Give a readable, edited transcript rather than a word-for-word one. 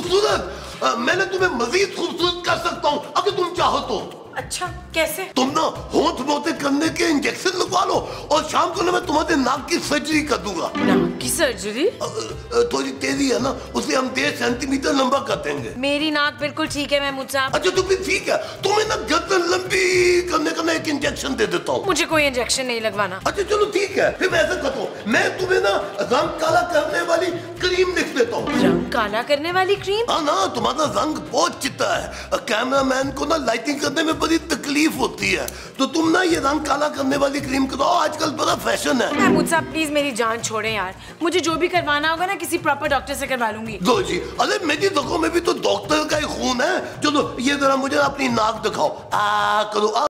खूबसूरत, मैंने तुम्हें मजीद खूबसूरत कर सकता हूँ अगर तुम चाहो तो। अच्छा कैसे? तुम ना होंठ मोटे करने के इंजेक्शन लगवा लो और शाम को ना मैं तुम्हारे नाक की सर्जरी कर दूंगा। नाक की सर्जरी? थोड़ी तेजी है ना, उसे हम 10 सेंटीमीटर लंबा कर देंगे। मेरी नाक बिल्कुल ठीक है महमूद साहब। अच्छा तो फिर ठीक है, तुम्हें ना गर्दन लंबी करने का ना एक इंजेक्शन दे देता हूँ। मुझे कोई इंजेक्शन नहीं लगवाना। अच्छा चलो ठीक है, फिर ऐसा करता हूँ मैं तुम्हें ना रंग काला करने वाली क्रीम लिख देता हूँ। रंग काला करने वाली क्रीम? हाँ ना, तुम्हारा रंग बहुत चिता है, कैमरा मैन को ना लाइटिंग करने में बड़ी तकलीफ होती है, तो तुम ना ये रंग काला करने वाली क्रीम कराओ, आजकल बड़ा फैशन है। महमूद साहब प्लीज मेरी जान छोड़े यार, मुझे जो भी करवाना होगा ना किसी प्रॉपर डॉक्टर से करवा लूंगी। लो जी, अरे मेरी आंखों में भी तो डॉक्टर का ही खून है। चलो ये जरा मुझे अपनी नाक दिखाओ, आ करो।